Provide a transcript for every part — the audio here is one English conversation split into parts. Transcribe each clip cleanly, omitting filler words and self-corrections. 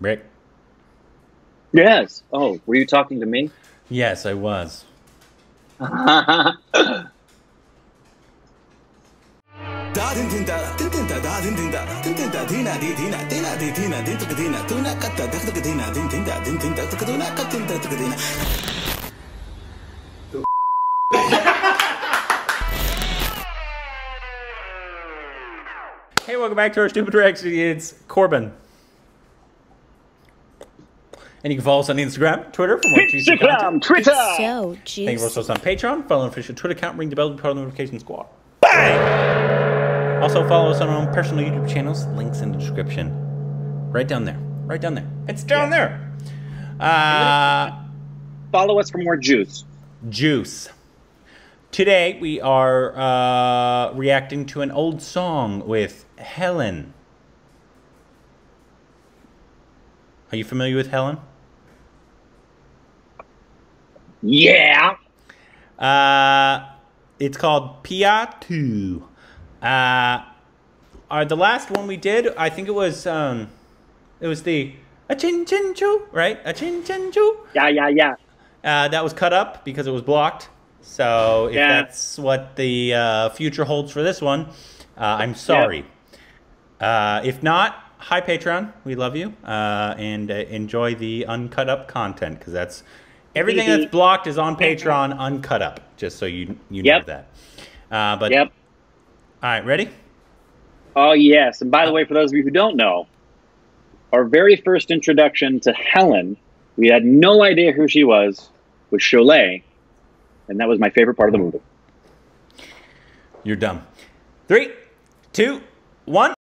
Rick? Yes. Oh, were you talking to me? Yes, I was. Hey, welcome back to our Stupid Reaction. It's Corbin. And you can follow us on Instagram, Twitter for more juicy content. Twitter. So juicy. Thank you for us on Patreon. Follow our official Twitter account. Ring the bell to be part of the notification squad. Bang! Also follow us on our own personal YouTube channels. Links in the description. Right down there. Right down there. It's down there. Follow us for more juice. Juice. Today we are reacting to an old song with Helen. Are you familiar with Helen? Yeah. It's called Pia 2. The last one we did, I think it was the a chin chin choo, right? A chin chin choo. Yeah, yeah, yeah. That was cut up because it was blocked. So if that's what the future holds for this one, I'm sorry. Yeah. If not, hi Patreon, we love you, and enjoy the uncut up content because that's everything that's blocked is on Patreon uncut up. Just so you know that. But all right, ready? Oh yes, and by the way, for those of you who don't know, our very first introduction to Helen, we had no idea who she was Sholay. And that was my favorite part of the movie. You're dumb. 3, 2, 1.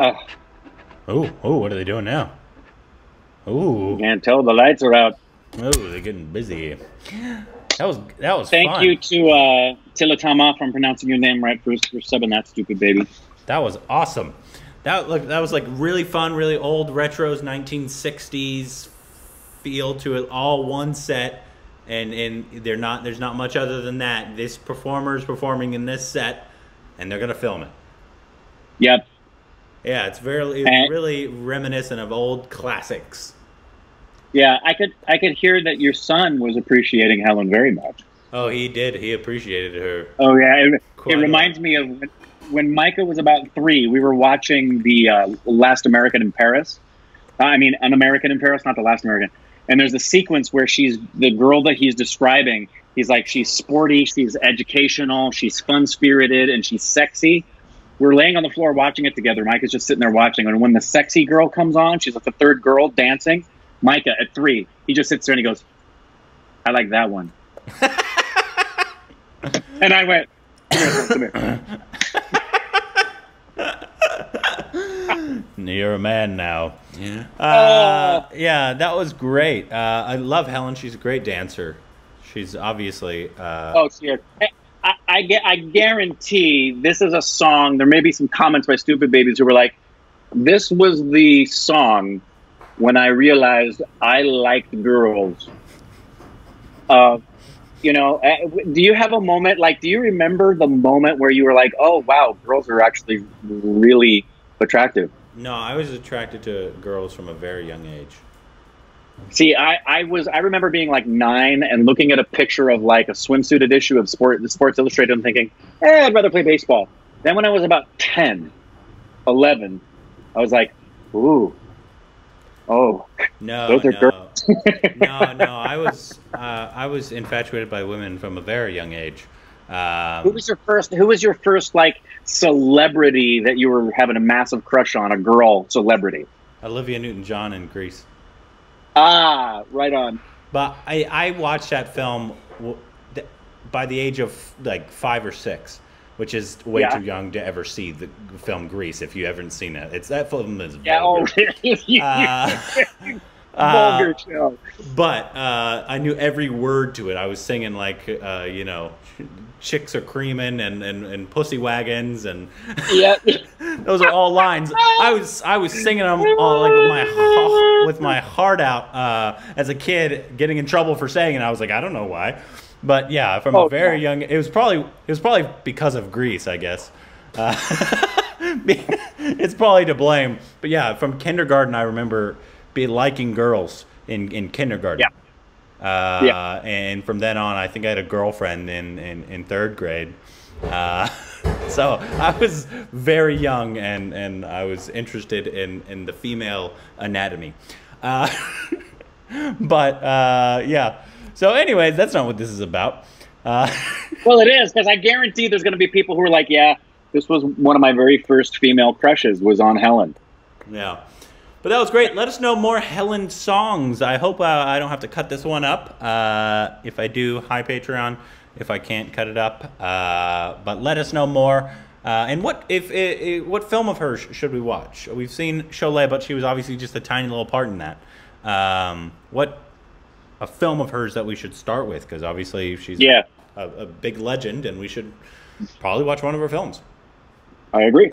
Oh, what are they doing now? Oh, can't tell, the lights are out. Oh, they're getting busy. That was fun. Thank you to Tillotama for pronouncing your name right, Bruce, for subbing that stupid baby. That was awesome. That was like really fun, really old retros, 1960s feel to it, all one set, and there's not much other than that. This performer's performing in this set, and they're gonna film it. Yep. Yeah, it's really reminiscent of old classics. Yeah, I could hear that your son was appreciating Helen very much. Oh, he did. He appreciated her. Oh yeah, it reminds me of when Micah was about 3. We were watching the Last American in Paris. I mean, An American in Paris, not the Last American. And there's a sequence where she's the girl that he's describing. He's like, she's sporty, she's educational, she's fun-spirited, and she's sexy. We're laying on the floor watching it together. Micah's just sitting there watching. And when the sexy girl comes on, she's like the third girl dancing. Micah, at 3, he just sits there and he goes, I like that one. And I went, come here. You're a man now. Yeah. Yeah, that was great. I love Helen. She's a great dancer. She's obviously... oh, she is. I guarantee this is a song. There may be some comments by stupid babies who were like, this was the song when I realized I liked girls. You know, do you have a moment, like, do you remember the moment where you were like, oh, wow, girls are actually really attractive? No, I was attracted to girls from a very young age. See, I remember being like 9 and looking at a picture of like a swimsuited issue of Sports Illustrated and thinking, eh, I'd rather play baseball. Then when I was about 10, 11, I was like, ooh, oh, no, those are girls. No, I was infatuated by women from a very young age. Who was your first like celebrity that you were having a massive crush on, a girl celebrity? Olivia Newton-John in Grease. Ah, right on. But I watched that film by the age of like 5 or 6, which is way too young to ever see the film Grease. If you haven't seen it, that film is vulgar. Vulgar show. But I knew every word to it. I was singing like you know, chicks are creaming and pussy wagons and those are all lines. I was singing them all like with my heart out as a kid, getting in trouble for saying it. I was like, I don't know why. But yeah, from a very young, it was probably because of Grease, I guess. It's probably to blame. But yeah, from kindergarten, I remember liking girls in kindergarten. Yeah. And from then on, I think I had a girlfriend in 3rd grade. So I was very young, and I was interested in the female anatomy. Yeah. So anyways, that's not what this is about. Well, it is, because I guarantee there's going to be people who are like, yeah, this was one of my very first female crushes was on Helen. Yeah. But that was great. Let us know more Helen songs. I hope I don't have to cut this one up. If I do, hi, Patreon. If I can't, cut it up. But let us know more. And what film of hers should we watch? We've seen Sholay, but she was obviously just a tiny little part in that. What... a film of hers that we should start with, because obviously she's a big legend, and we should probably watch one of her films. I agree.